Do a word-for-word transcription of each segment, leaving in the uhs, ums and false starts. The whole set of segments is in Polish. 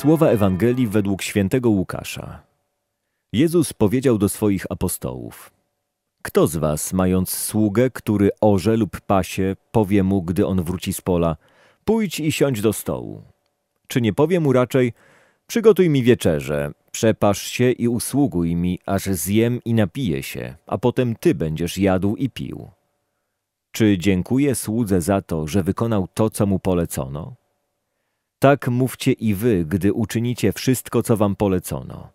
Słowa Ewangelii według Świętego Łukasza. Jezus powiedział do swoich apostołów: Kto z was, mając sługę, który orze lub pasie, powie mu, gdy on wróci z pola: pójdź i siądź do stołu? Czy nie powie mu raczej: przygotuj mi wieczerzę, przepasz się i usługuj mi, aż zjem i napiję się, a potem ty będziesz jadł i pił? Czy dziękuję słudze za to, że wykonał to, co mu polecono? Tak mówcie i wy, gdy uczynicie wszystko, co wam polecono.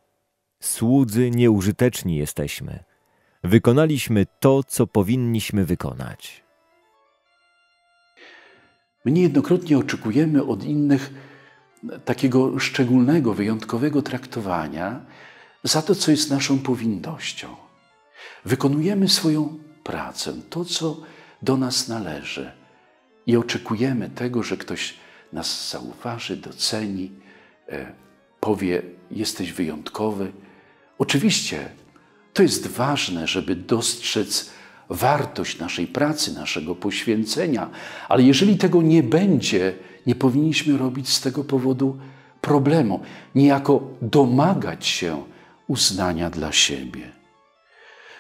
Słudzy nieużyteczni jesteśmy. Wykonaliśmy to, co powinniśmy wykonać. My niejednokrotnie oczekujemy od innych takiego szczególnego, wyjątkowego traktowania za to, co jest naszą powinnością. Wykonujemy swoją pracę, to, co do nas należy, i oczekujemy tego, że ktoś nas zauważy, doceni, powie: jesteś wyjątkowy. Oczywiście to jest ważne, żeby dostrzec wartość naszej pracy, naszego poświęcenia, ale jeżeli tego nie będzie, nie powinniśmy robić z tego powodu problemu, niejako domagać się uznania dla siebie.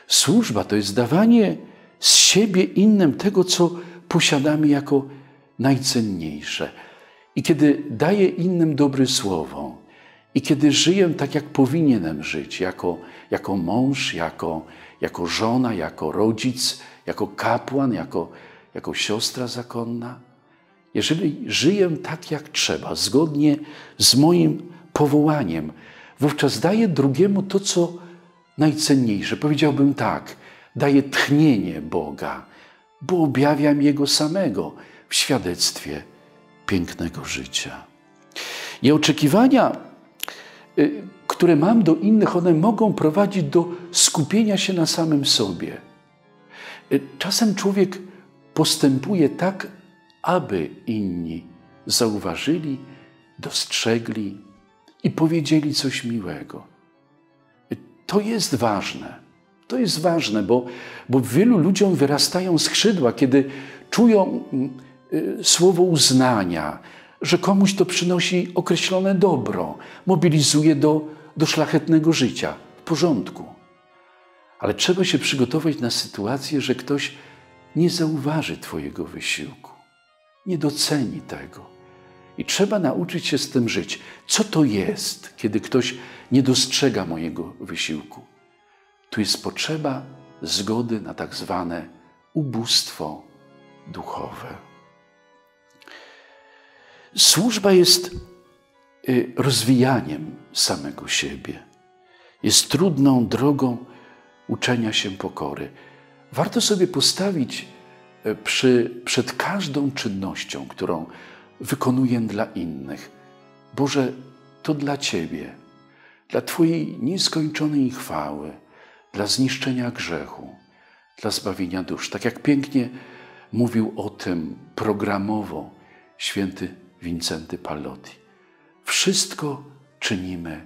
Służba to jest dawanie z siebie innym tego, co posiadamy jako najcenniejsze. I kiedy daję innym dobre słowo, i kiedy żyję tak, jak powinienem żyć, jako, jako mąż, jako, jako żona, jako rodzic, jako kapłan, jako, jako siostra zakonna, jeżeli żyję tak, jak trzeba, zgodnie z moim powołaniem, wówczas daję drugiemu to, co najcenniejsze. Powiedziałbym tak: daję tchnienie Boga, bo objawiam Jego samego w świadectwie pięknego życia. I oczekiwania, które mam do innych, one mogą prowadzić do skupienia się na samym sobie. Czasem człowiek postępuje tak, aby inni zauważyli, dostrzegli i powiedzieli coś miłego. To jest ważne. To jest ważne, bo, bo wielu ludziom wyrastają skrzydła, kiedy czują słowo uznania, że komuś to przynosi określone dobro, mobilizuje do, do szlachetnego życia. W porządku. Ale trzeba się przygotować na sytuację, że ktoś nie zauważy twojego wysiłku, nie doceni tego. I trzeba nauczyć się z tym żyć. Co to jest, kiedy ktoś nie dostrzega mojego wysiłku? Tu jest potrzeba zgody na tak zwane ubóstwo duchowe. Służba jest rozwijaniem samego siebie. Jest trudną drogą uczenia się pokory. Warto sobie postawić przy, przed każdą czynnością, którą wykonuję dla innych: Boże, to dla Ciebie, dla Twojej nieskończonej chwały, dla zniszczenia grzechu, dla zbawienia dusz. Tak jak pięknie mówił o tym programowo święty Wincenty Pallotti. Wszystko czynimy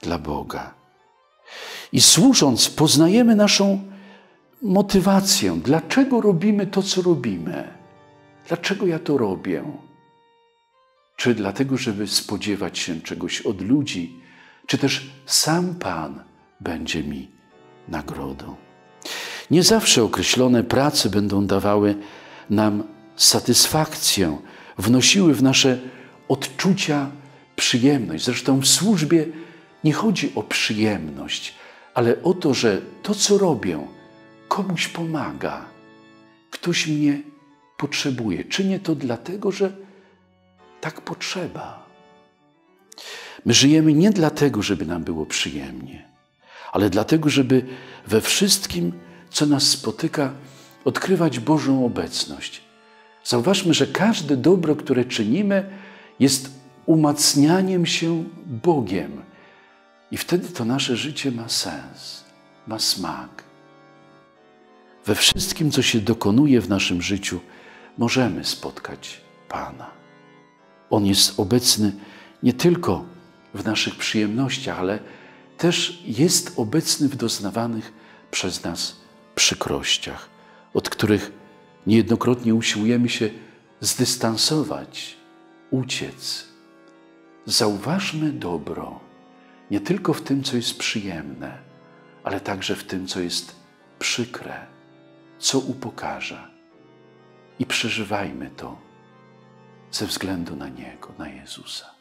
dla Boga. I służąc, poznajemy naszą motywację. Dlaczego robimy to, co robimy? Dlaczego ja to robię? Czy dlatego, żeby spodziewać się czegoś od ludzi, czy też sam Pan będzie mi nagrodą? Nie zawsze określone prace będą dawały nam satysfakcję, wnosiły w nasze odczucia przyjemność. Zresztą w służbie nie chodzi o przyjemność, ale o to, że to, co robię, komuś pomaga. Ktoś mnie potrzebuje. Czynię to dlatego, że tak potrzeba. My żyjemy nie dlatego, żeby nam było przyjemnie, ale dlatego, żeby we wszystkim, co nas spotyka, odkrywać Bożą obecność. Zauważmy, że każde dobro, które czynimy, jest umacnianiem się Bogiem. I wtedy to nasze życie ma sens, ma smak. We wszystkim, co się dokonuje w naszym życiu, możemy spotkać Pana. On jest obecny nie tylko w naszych przyjemnościach, ale też jest obecny w doznawanych przez nas przykrościach, od których niejednokrotnie usiłujemy się zdystansować, uciec. Zauważmy dobro nie tylko w tym, co jest przyjemne, ale także w tym, co jest przykre, co upokarza. I przeżywajmy to ze względu na Niego, na Jezusa.